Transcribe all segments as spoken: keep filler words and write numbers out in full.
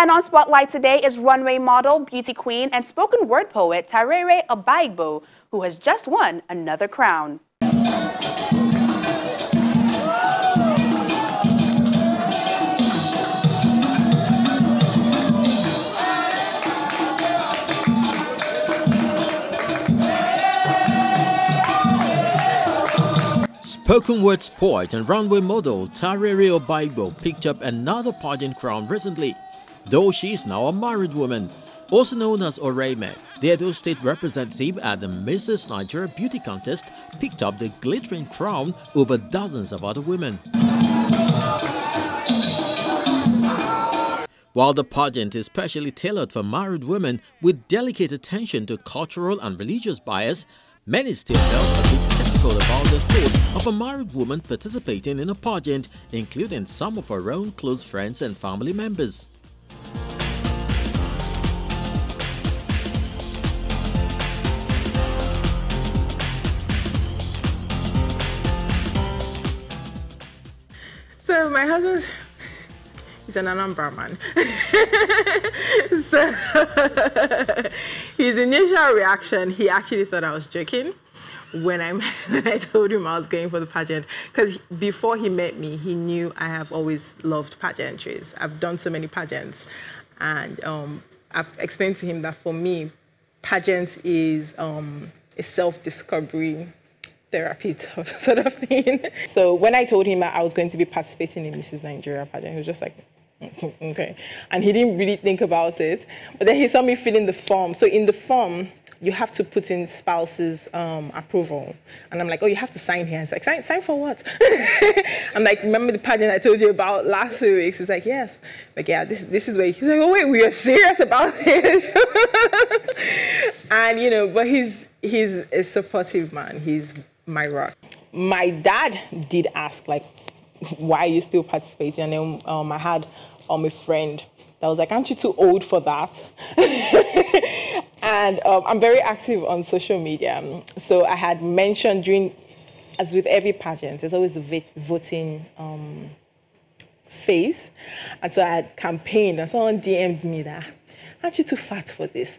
And on Spotlight today is runway model, beauty queen, and spoken word poet Tarere Obaigbo, who has just won another crown. Spoken words poet and runway model Tarere Obaigbo picked up another pageant crown recently, though she is now a married woman, also known as Oreme. The Edo State representative at the Missus Nigeria Beauty Contest picked up the glittering crown over dozens of other women. While the pageant is specially tailored for married women with delicate attention to cultural and religious bias, many still felt a bit skeptical about the fate of a married woman participating in a pageant, including some of her own close friends and family members. So my husband is an Anambra man. So his initial reaction, he actually thought I was joking when I, when I told him I was going for the pageant. Because before he met me, he knew I have always loved pageantries. I've done so many pageants. And um, I've explained to him that for me, pageants is um, a self-discovery therapy sort of thing. So when I told him that I was going to be participating in Missus Nigeria pageant, he was just like, okay. And he didn't really think about it. But then he saw me filling the form. So in the form, you have to put in spouse's um, approval. And I'm like, oh, you have to sign here. He's like, sign, sign for what? I'm like, remember the pageant I told you about last two weeks? He's like, yes. Like, yeah, this, this is where he's like, oh, wait, we are serious about this. And, you know, but he's, he's a supportive man. He's my rock. My dad did ask, like, why are you still participating? And then um, I had um, a friend that was like, aren't you too old for that? And um, I'm very active on social media. So I had mentioned during, as with every pageant, there's always the voting um, phase. And so I had campaigned and someone D M'd me that, aren't you too fat for this?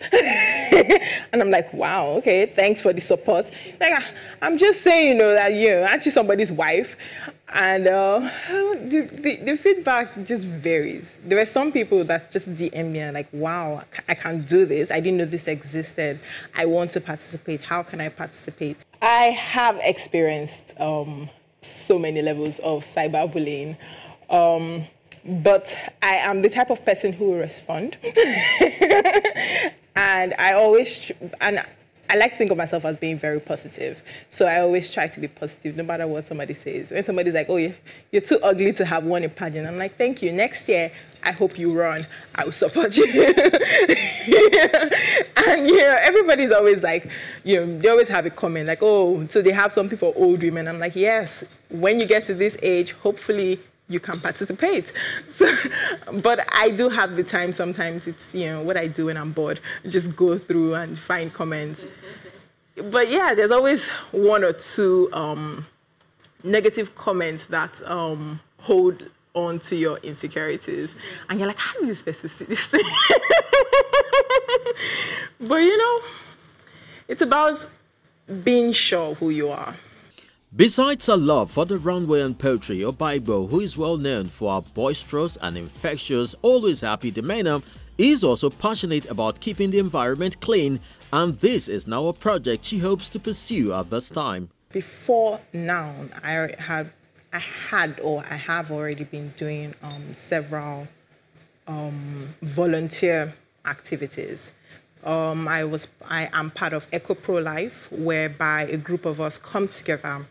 And I'm like, wow, okay, thanks for the support. Like, I'm just saying, you know, that, you know, aren't you somebody's wife? And uh, the, the, the feedback just varies. There were some people that just D M me and like, wow, I can't do this. I didn't know this existed. I want to participate. How can I participate? I have experienced um, so many levels of cyberbullying. Um, But I am the type of person who will respond. And I always, and I like to think of myself as being very positive. So I always try to be positive, no matter what somebody says. When somebody's like, oh, you're too ugly to have won a pageant, I'm like, thank you. Next year, I hope you run. I will support you. Yeah. And, you know, everybody's always like, you know, they always have a comment like, oh, so they have something for old women. I'm like, yes, when you get to this age, hopefully you can participate. So, but I do have the time sometimes. It's, you know, what I do when I'm bored, just go through and find comments. But yeah, there's always one or two um, negative comments that um, hold on to your insecurities. And you're like, how did this person see this thing? But you know, it's about being sure who you are. Besides her love for the runway and poetry, Obaigbo, who is well known for her boisterous and infectious, always happy demeanor, is also passionate about keeping the environment clean, and this is now a project she hopes to pursue at this time. Before now, I have, I had or I have already been doing um, several um, volunteer activities. Um, I was, I am part of Eco Pro Life, whereby a group of us come together.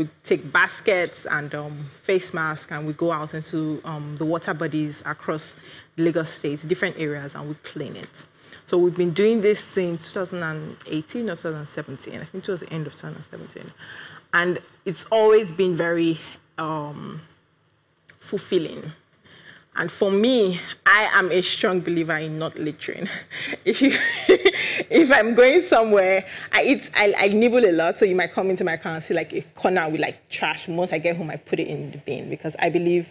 We take baskets and um, face masks, and we go out into um, the water bodies across Lagos State, different areas, and we clean it. So we've been doing this since two thousand eighteen or two thousand seventeen. I think it was the end of two thousand seventeen. And it's always been very um, fulfilling. And for me, I am a strong believer in not littering. If, you, if I'm going somewhere, I eat, I, I nibble a lot, so you might come into my car and see like a corner with like trash. Once I get home, I put it in the bin because I believe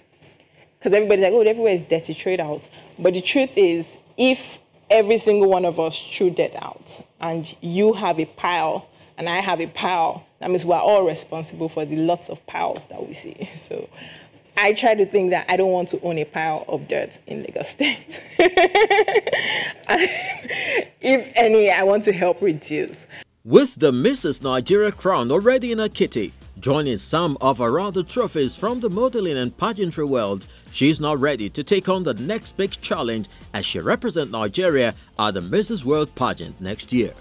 because everybody's like, oh, everywhere is dirty, trade out. But the truth is, if every single one of us threw that out, and you have a pile, and I have a pile, that means we're all responsible for the lots of piles that we see. So I try to think that I don't want to own a pile of dirt in Lagos State. If any, I want to help reduce. With the Missus Nigeria crown already in her kitty, joining some of her other trophies from the modeling and pageantry world, she's now ready to take on the next big challenge as she represents Nigeria at the Missus World pageant next year.